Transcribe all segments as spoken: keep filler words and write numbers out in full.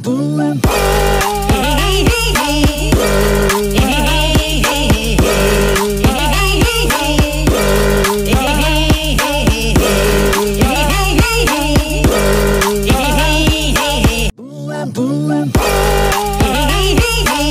boom. Hey, hey, hey. Hey, hey, hey. Hey, hey, hey. Hey, hey, hey. Hey, hey, hey. Boom, boom. Hey, hey, hey.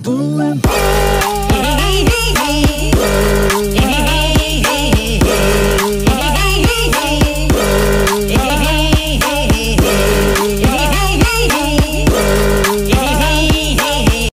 Boom.